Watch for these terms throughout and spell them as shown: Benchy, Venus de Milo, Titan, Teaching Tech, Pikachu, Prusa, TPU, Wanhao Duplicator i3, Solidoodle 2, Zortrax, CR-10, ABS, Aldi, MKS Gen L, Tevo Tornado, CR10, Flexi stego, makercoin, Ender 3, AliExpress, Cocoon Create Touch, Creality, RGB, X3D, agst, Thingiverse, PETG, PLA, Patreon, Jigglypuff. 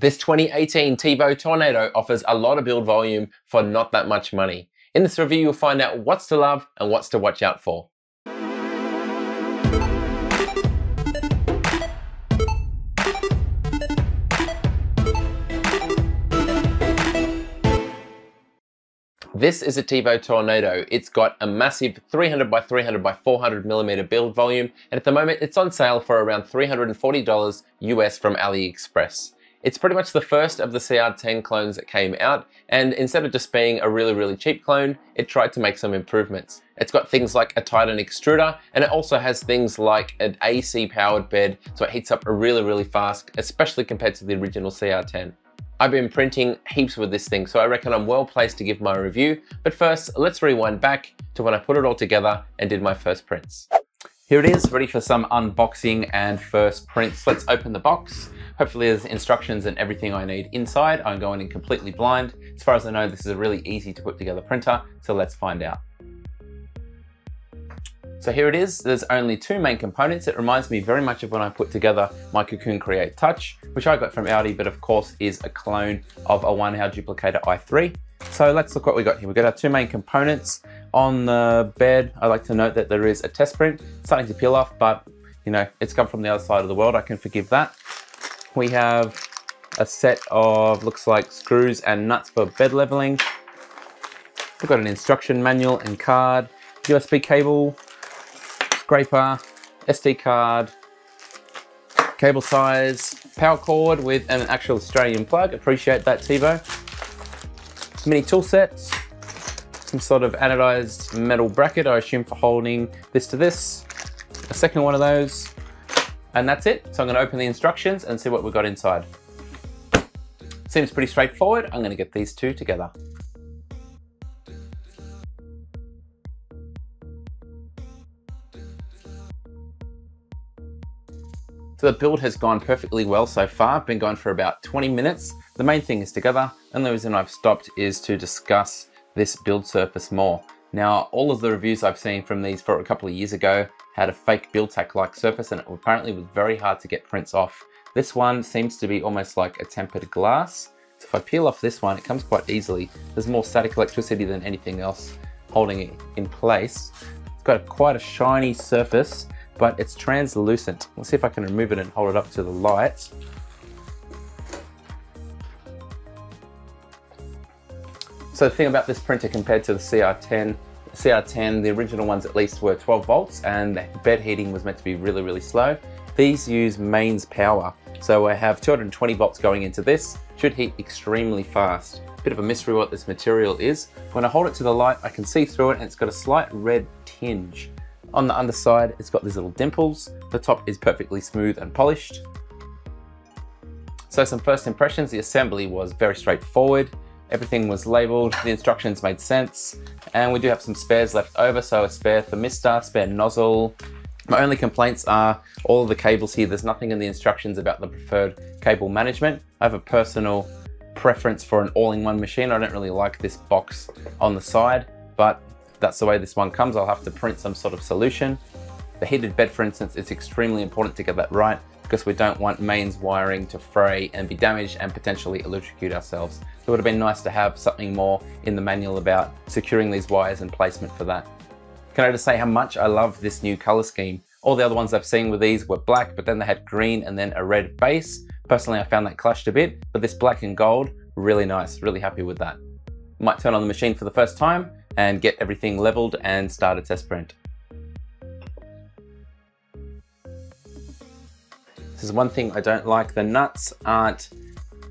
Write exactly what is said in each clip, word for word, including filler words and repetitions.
This twenty eighteen Tevo Tornado offers a lot of build volume for not that much money. In this review, you'll find out what's to love and what's to watch out for. This is a Tevo Tornado. It's got a massive three hundred by three hundred by four hundred millimeter build volume, and at the moment it's on sale for around three hundred forty dollars U S from AliExpress. It's pretty much the first of the C R ten clones that came out, and instead of just being a really, really cheap clone, it tried to make some improvements. It's got things like a Titan extruder, and it also has things like an A C powered bed, so it heats up really, really fast, especially compared to the original C R ten. I've been printing heaps with this thing, so I reckon I'm well placed to give my review. But first, let's rewind back to when I put it all together and did my first prints. Here it is, ready for some unboxing and first prints. Let's open the box. Hopefully there's instructions and everything I need inside. I'm going in completely blind. As far as I know, this is a really easy to put together printer, so let's find out. So here it is, there's only two main components. It reminds me very much of when I put together my Cocoon Create Touch, which I got from Aldi, but of course is a clone of a Wanhao Duplicator i three. So let's look what we got here. We've got our two main components. On the bed, I'd like to note that there is a test print, starting to peel off, but you know, it's come from the other side of the world, I can forgive that. We have a set of, looks like screws and nuts for bed leveling. We've got an instruction manual and card, U S B cable, scraper, S D card, cable size, power cord with an actual Australian plug. Appreciate that, Tevo. Mini tool sets, some sort of anodized metal bracket, I assume for holding this to this. A second one of those, and that's it. So I'm gonna open the instructions and see what we've got inside. Seems pretty straightforward. I'm gonna get these two together. So the build has gone perfectly well so far. I've been going for about twenty minutes. The main thing is together, and the reason I've stopped is to discuss this build surface more. Now, all of the reviews I've seen from these for a couple of years ago had a fake build-tack-like surface, and it apparently was very hard to get prints off. This one seems to be almost like a tempered glass. So if I peel off this one, it comes quite easily. There's more static electricity than anything else holding it in place. It's got a, quite a shiny surface, but it's translucent. Let's see if I can remove it and hold it up to the light. So the thing about this printer compared to the C R ten, C R ten, the original ones at least were twelve volts, and the bed heating was meant to be really, really slow. These use mains power. So I have two hundred twenty volts going into this, should heat extremely fast. Bit of a mystery what this material is. When I hold it to the light, I can see through it, and it's got a slight red tinge. On the underside, it's got these little dimples. The top is perfectly smooth and polished. So some first impressions, the assembly was very straightforward. Everything was labeled, the instructions made sense, and we do have some spares left over, so a spare thermistor, spare nozzle. My only complaints are all of the cables here. There's nothing in the instructions about the preferred cable management. I have a personal preference for an all-in-one machine. I don't really like this box on the side, but that's the way this one comes. I'll have to print some sort of solution. The heated bed, for instance, it's extremely important to get that right because we don't want mains wiring to fray and be damaged and potentially electrocute ourselves. So it would have been nice to have something more in the manual about securing these wires and placement for that. Can I just say how much I love this new color scheme? All the other ones I've seen with these were black, but then they had green and then a red base. Personally, I found that clashed a bit, but this black and gold, really nice, really happy with that. Might turn on the machine for the first time and get everything leveled and start a test print. This is one thing I don't like. The nuts aren't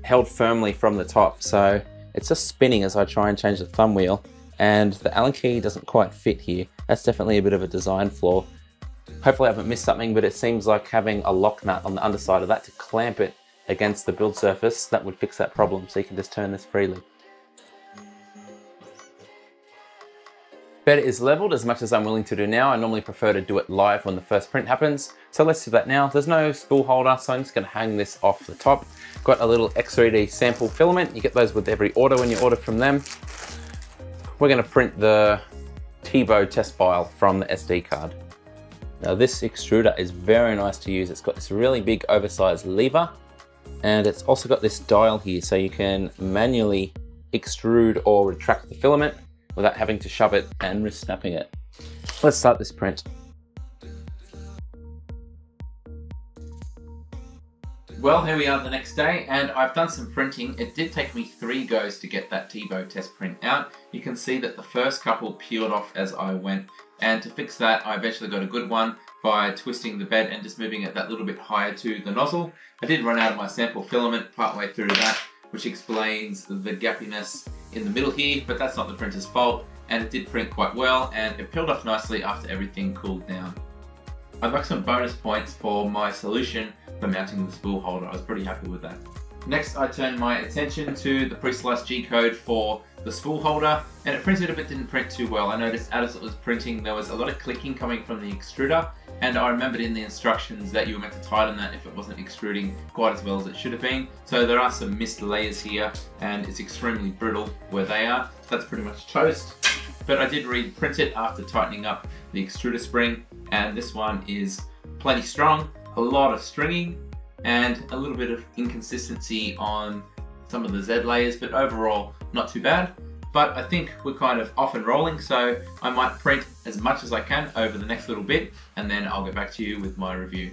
held firmly from the top, so it's just spinning as I try and change the thumb wheel, and the Allen key doesn't quite fit here. That's definitely a bit of a design flaw. Hopefully I haven't missed something, but it seems like having a lock nut on the underside of that to clamp it against the build surface, that would fix that problem, so you can just turn this freely. Bed is leveled as much as I'm willing to do now. I normally prefer to do it live when the first print happens. So let's do that now. There's no spool holder, so I'm just gonna hang this off the top. Got a little X three D sample filament. You get those with every order when you order from them. We're gonna print the Tevo test file from the S D card. Now this extruder is very nice to use. It's got this really big oversized lever. and it's also got this dial here so you can manually extrude or retract the filament without having to shove it and re-snapping it. Let's start this print. Well, here we are the next day, and I've done some printing. It did take me three goes to get that Tevo test print out. You can see that the first couple peeled off as I went, and to fix that I eventually got a good one by twisting the bed and just moving it that little bit higher to the nozzle. I did run out of my sample filament partway through that, which explains the gappiness in the middle here, but that's not the printer's fault, and it did print quite well, and it peeled off nicely after everything cooled down. I've got some bonus points for my solution for mounting the spool holder. I was pretty happy with that. Next, I turned my attention to the pre-sliced G-code for the spool holder, and it printed, but didn't print too well. I noticed as it was printing, there was a lot of clicking coming from the extruder, and I remembered in the instructions that you were meant to tighten that if it wasn't extruding quite as well as it should have been. So there are some missed layers here, and it's extremely brittle where they are. That's pretty much toast. But I did reprint it after tightening up the extruder spring, and this one is plenty strong, a lot of stringing, and a little bit of inconsistency on some of the Z layers, but overall not too bad. But I think we're kind of off and rolling, so I might print as much as I can over the next little bit, and then I'll get back to you with my review.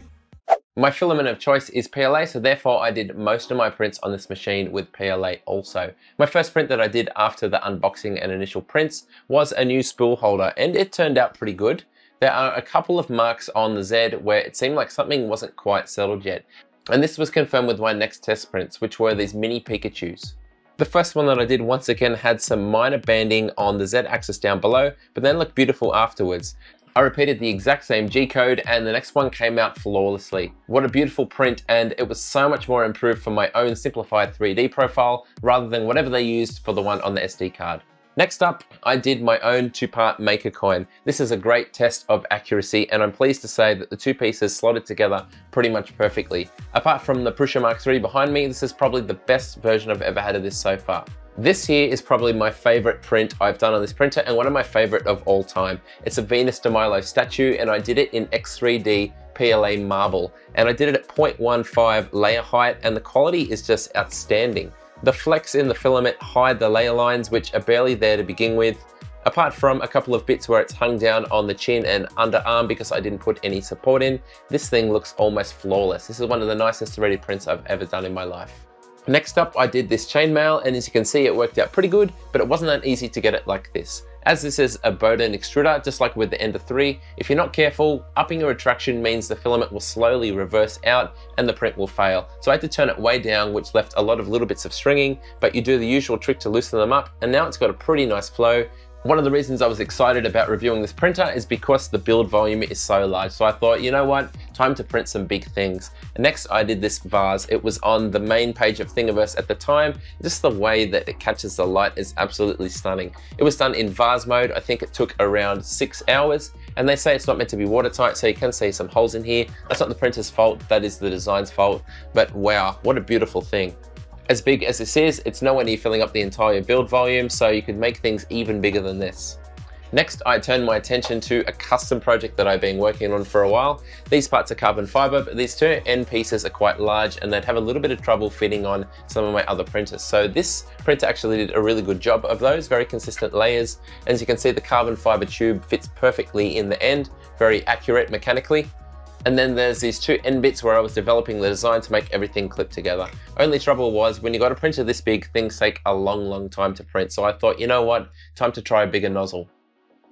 My filament of choice is P L A, so therefore I did most of my prints on this machine with P L A also. My first print that I did after the unboxing and initial prints was a new spool holder, and it turned out pretty good. There are a couple of marks on the Z where it seemed like something wasn't quite settled yet, and this was confirmed with my next test prints, which were these mini Pikachus. The first one that I did once again had some minor banding on the Z axis down below, but then looked beautiful afterwards. I repeated the exact same G-code, and the next one came out flawlessly. What a beautiful print, and it was so much more improved from my own simplified three D profile rather than whatever they used for the one on the S D card. Next up, I did my own two-part maker coin. This is a great test of accuracy, and I'm pleased to say that the two pieces slotted together pretty much perfectly. Apart from the Prusa Mark three behind me, this is probably the best version I've ever had of this so far. This here is probably my favorite print I've done on this printer, and one of my favorite of all time. It's a Venus de Milo statue, and I did it in X three D P L A marble, and I did it at zero point one five layer height, and the quality is just outstanding. The flecks in the filament hide the layer lines, which are barely there to begin with, apart from a couple of bits where it's hung down on the chin and underarm because I didn't put any support in. This thing looks almost flawless. This is one of the nicest three D prints I've ever done in my life. Next up, I did this chainmail, and as you can see, it worked out pretty good, but it wasn't that easy to get it like this. As this is a Boden extruder, just like with the Ender three, if you're not careful, upping your retraction means the filament will slowly reverse out and the print will fail. So I had to turn it way down, which left a lot of little bits of stringing, but you do the usual trick to loosen them up, and now it's got a pretty nice flow. One of the reasons I was excited about reviewing this printer is because the build volume is so large. So I thought, you know what, time to print some big things. Next, I did this vase. It was on the main page of Thingiverse at the time. Just the way that it catches the light is absolutely stunning. It was done in vase mode. I think it took around six hours, and they say it's not meant to be watertight, so you can see some holes in here. That's not the printer's fault, that is the design's fault, but wow, what a beautiful thing. As big as this is, it's nowhere near filling up the entire build volume, so you could make things even bigger than this. Next, I turned my attention to a custom project that I've been working on for a while. These parts are carbon fiber, but these two end pieces are quite large, and they'd have a little bit of trouble fitting on some of my other printers. So this printer actually did a really good job of those, very consistent layers. As you can see, the carbon fiber tube fits perfectly in the end, very accurate mechanically. And then there's these two end bits where I was developing the design to make everything clip together. Only trouble was, when you got a printer this big, things take a long, long time to print. So I thought, you know what, time to try a bigger nozzle.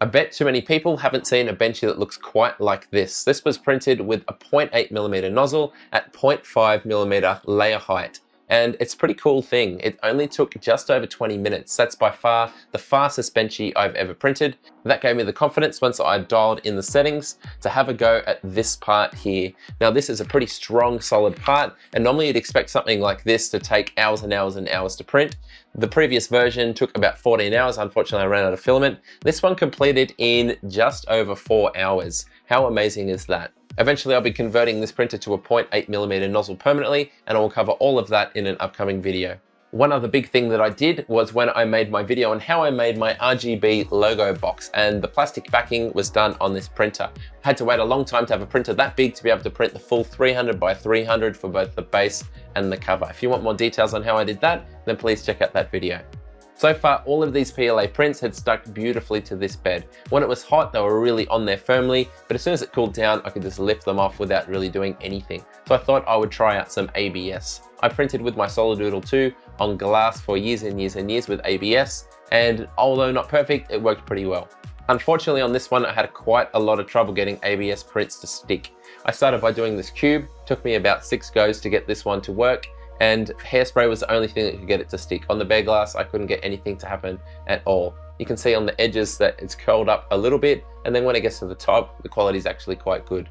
I bet too many people haven't seen a Benchy that looks quite like this. This was printed with a zero point eight millimeter nozzle at zero point five millimeter layer height. And it's a pretty cool thing. It only took just over twenty minutes. That's by far the fastest Benchy I've ever printed. That gave me the confidence once I dialed in the settings to have a go at this part here. Now this is a pretty strong, solid part, and normally you'd expect something like this to take hours and hours and hours to print. The previous version took about fourteen hours. Unfortunately, I ran out of filament. This one completed in just over four hours. How amazing is that? Eventually I'll be converting this printer to a zero point eight millimeter nozzle permanently, and I will cover all of that in an upcoming video. One other big thing that I did was when I made my video on how I made my R G B logo box, and the plastic backing was done on this printer. I had to wait a long time to have a printer that big to be able to print the full three hundred by three hundred for both the base and the cover. If you want more details on how I did that, then please check out that video. So far, all of these P L A prints had stuck beautifully to this bed. When it was hot, they were really on there firmly, but as soon as it cooled down, I could just lift them off without really doing anything. So I thought I would try out some A B S. I printed with my Solidoodle two on glass for years and years and years with A B S, and although not perfect, it worked pretty well. Unfortunately, on this one, I had quite a lot of trouble getting A B S prints to stick. I started by doing this cube, took me about six goes to get this one to work, and hairspray was the only thing that could get it to stick. On the bare glass, I couldn't get anything to happen at all. You can see on the edges that it's curled up a little bit, and then when it gets to the top, the quality is actually quite good.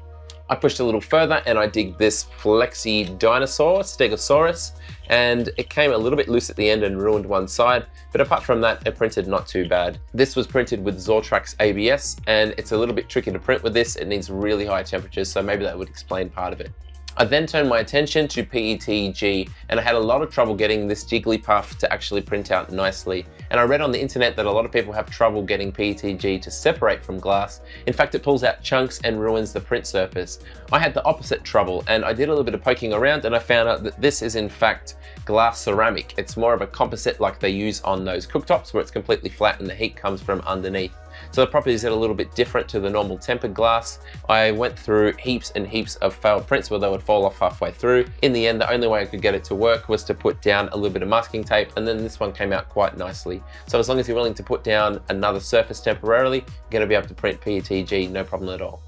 I pushed a little further and I digged this flexi dinosaur, Stegosaurus, and it came a little bit loose at the end and ruined one side, but apart from that, it printed not too bad. This was printed with Zortrax A B S, and it's a little bit tricky to print with this. It needs really high temperatures, so maybe that would explain part of it. I then turned my attention to P E T G, and I had a lot of trouble getting this Jigglypuff to actually print out nicely. And I read on the internet that a lot of people have trouble getting P E T G to separate from glass. In fact, it pulls out chunks and ruins the print surface. I had the opposite trouble, and I did a little bit of poking around and I found out that this is in fact glass ceramic. It's more of a composite like they use on those cooktops where it's completely flat and the heat comes from underneath. So the properties are a little bit different to the normal tempered glass. I went through heaps and heaps of failed prints where they would fall off halfway through. In the end, the only way I could get it to work was to put down a little bit of masking tape, and then this one came out quite nicely. So as long as you're willing to put down another surface temporarily, you're going to be able to print P E T G, no problem at all.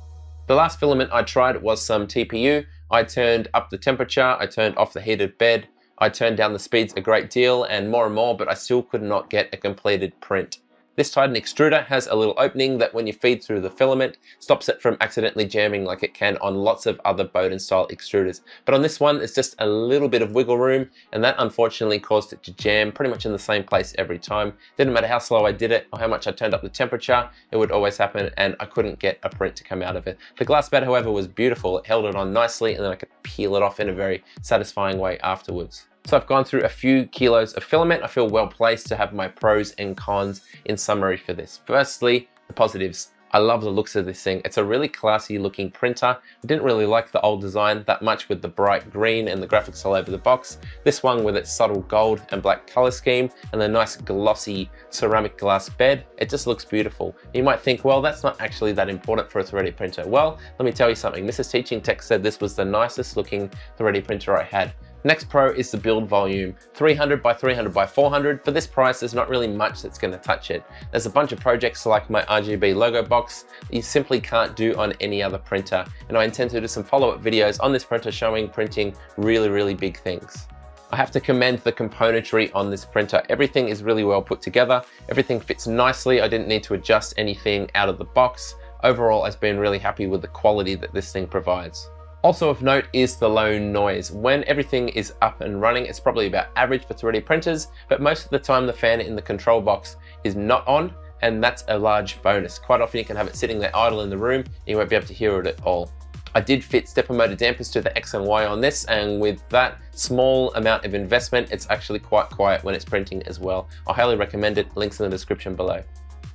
The last filament I tried was some T P U. I turned up the temperature, I turned off the heated bed, I turned down the speeds a great deal and more and more, but I still could not get a completed print. This Titan extruder has a little opening that when you feed through the filament, stops it from accidentally jamming like it can on lots of other Bowden style extruders. But on this one, it's just a little bit of wiggle room, and that unfortunately caused it to jam pretty much in the same place every time. Didn't matter how slow I did it or how much I turned up the temperature, it would always happen, and I couldn't get a print to come out of it. The glass bed, however, was beautiful. It held it on nicely, and then I could peel it off in a very satisfying way afterwards. So I've gone through a few kilos of filament. I feel well placed to have my pros and cons in summary for this. Firstly, the positives. I love the looks of this thing. It's a really classy looking printer. I didn't really like the old design that much with the bright green and the graphics all over the box. This one with its subtle gold and black color scheme and the nice glossy ceramic glass bed, it just looks beautiful. You might think, well, that's not actually that important for a three D printer. Well, let me tell you something. Missus Teaching Tech said this was the nicest looking three D printer I had. Next pro is the build volume. three hundred by three hundred by four hundred, for this price there's not really much that's going to touch it. There's a bunch of projects like my R G B logo box that you simply can't do on any other printer, and I intend to do some follow-up videos on this printer showing printing really really big things. I have to commend the componentry on this printer. Everything is really well put together, everything fits nicely, I didn't need to adjust anything out of the box. Overall I've been really happy with the quality that this thing provides. Also of note is the low noise. When everything is up and running, it's probably about average for three D printers, but most of the time the fan in the control box is not on, and that's a large bonus. Quite often you can have it sitting there idle in the room, and you won't be able to hear it at all. I did fit stepper motor dampers to the X and Y on this, and with that small amount of investment, it's actually quite quiet when it's printing as well. I highly recommend it, links in the description below.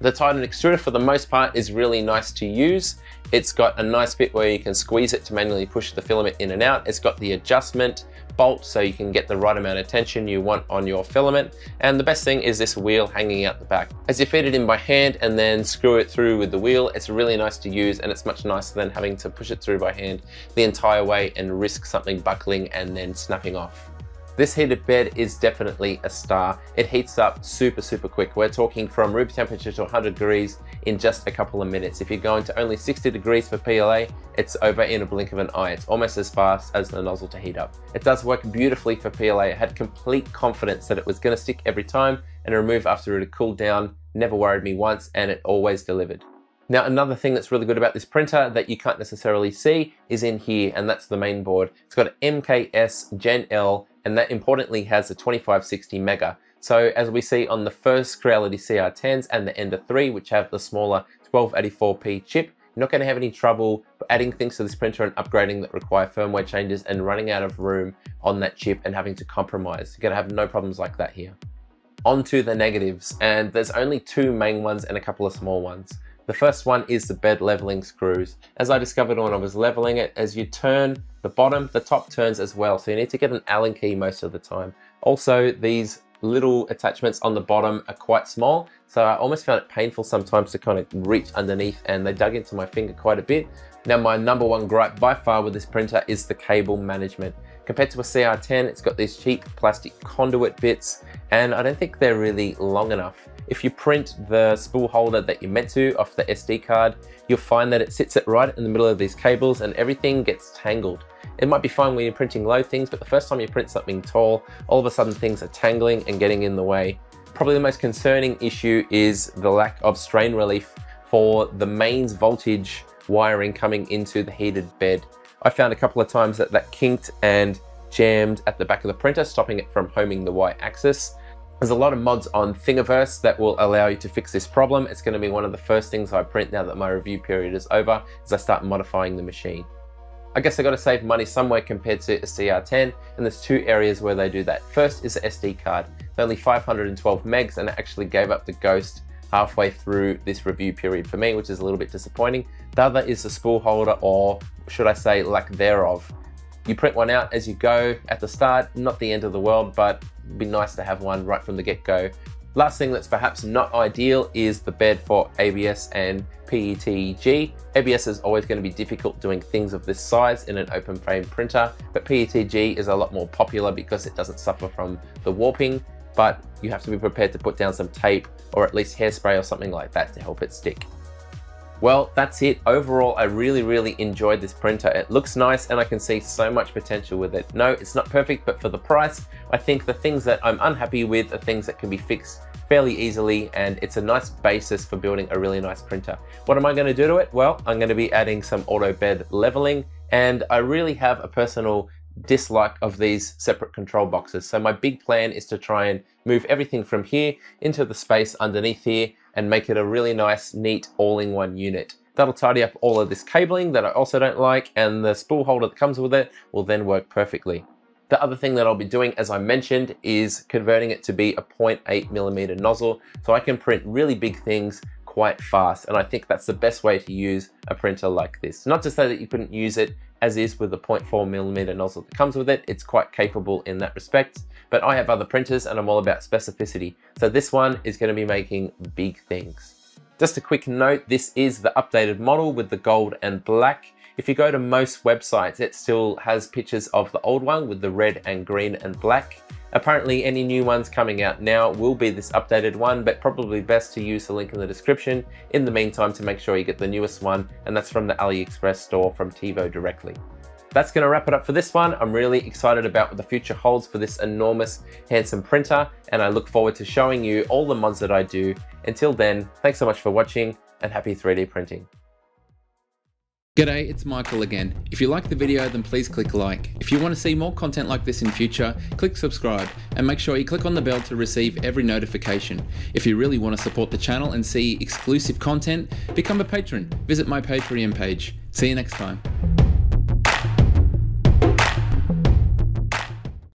The Titan extruder for the most part is really nice to use. It's got a nice bit where you can squeeze it to manually push the filament in and out. It's got the adjustment bolt so you can get the right amount of tension you want on your filament. And the best thing is this wheel hanging out the back. As you feed it in by hand and then screw it through with the wheel, it's really nice to use, and it's much nicer than having to push it through by hand the entire way and risk something buckling and then snapping off. This heated bed is definitely a star. It heats up super, super quick. We're talking from room temperature to one hundred degrees in just a couple of minutes. If you're going to only sixty degrees for P L A, it's over in a blink of an eye. It's almost as fast as the nozzle to heat up. It does work beautifully for P L A. I had complete confidence that it was going to stick every time and remove after it had cooled down. Never worried me once, and it always delivered. Now, another thing that's really good about this printer that you can't necessarily see is in here, and that's the main board. It's got an M K S Gen L, and that importantly has a twenty-five sixty mega. So as we see on the first Creality C R tens and the Ender three, which have the smaller twelve eighty-four P chip, You're not going to have any trouble adding things to this printer and upgrading that require firmware changes and running out of room on that chip and having to compromise. You're going to have no problems like that here. On to the negatives, and there's only two main ones and a couple of small ones. The first one is the bed leveling screws. As I discovered when I was leveling it, as you turn the bottom, the top turns as well. So you need to get an Allen key most of the time. Also, these little attachments on the bottom are quite small. So I almost found it painful sometimes to kind of reach underneath, and they dug into my finger quite a bit. Now, my number one gripe by far with this printer is the cable management. Compared to a C R ten, it's got these cheap plastic conduit bits, and I don't think they're really long enough. If you print the spool holder that you're meant to off the S D card, you'll find that it sits it right in the middle of these cables and everything gets tangled. It might be fine when you're printing low things, but the first time you print something tall, all of a sudden things are tangling and getting in the way. Probably the most concerning issue is the lack of strain relief for the mains voltage wiring coming into the heated bed. I found a couple of times that that kinked and jammed at the back of the printer, stopping it from homing the Y-axis. There's a lot of mods on Thingiverse that will allow you to fix this problem. It's going to be one of the first things I print now that my review period is over, as I start modifying the machine. I guess I got to save money somewhere compared to a C R ten, and there's two areas where they do that. First is the S D card. It's only five hundred twelve megs, and it actually gave up the ghost halfway through this review period for me, which is a little bit disappointing. The other is the spool holder, or should I say lack thereof. You print one out as you go at the start, not the end of the world, but it'd be nice to have one right from the get-go. Last thing that's perhaps not ideal is the bed for A B S and P E T G. A B S is always going to be difficult doing things of this size in an open frame printer, but P E T G is a lot more popular because it doesn't suffer from the warping, but you have to be prepared to put down some tape or at least hairspray or something like that to help it stick. Well, that's it. Overall, I really, really enjoyed this printer. It looks nice and I can see so much potential with it. No, it's not perfect, but for the price, I think the things that I'm unhappy with are things that can be fixed fairly easily, and it's a nice basis for building a really nice printer. What am I going to do to it? Well, I'm going to be adding some auto bed leveling, and I really have a personal dislike of these separate control boxes. So my big plan is to try and move everything from here into the space underneath here and make it a really nice, neat, all-in-one unit. That'll tidy up all of this cabling that I also don't like, and the spool holder that comes with it will then work perfectly. The other thing that I'll be doing, as I mentioned, is converting it to be a zero point eight millimeter nozzle, so I can print really big things quite fast, and I think that's the best way to use a printer like this. Not to say that you couldn't use it as is with the zero point four millimeter nozzle that comes with it. It's quite capable in that respect, but I have other printers and I'm all about specificity. So this one is gonna be making big things. Just a quick note, this is the updated model with the gold and black. If you go to most websites, it still has pictures of the old one with the red and green and black. Apparently any new ones coming out now will be this updated one, but probably best to use the link in the description in the meantime to make sure you get the newest one, and that's from the AliExpress store from Tevo directly. That's going to wrap it up for this one. I'm really excited about what the future holds for this enormous, handsome printer, and I look forward to showing you all the mods that I do. Until then, thanks so much for watching, and happy three D printing. G'day, it's Michael again. If you like the video, then please click like. If you want to see more content like this in future, click subscribe and make sure you click on the bell to receive every notification. If you really want to support the channel and see exclusive content, become a patron. Visit my Patreon page. See you next time.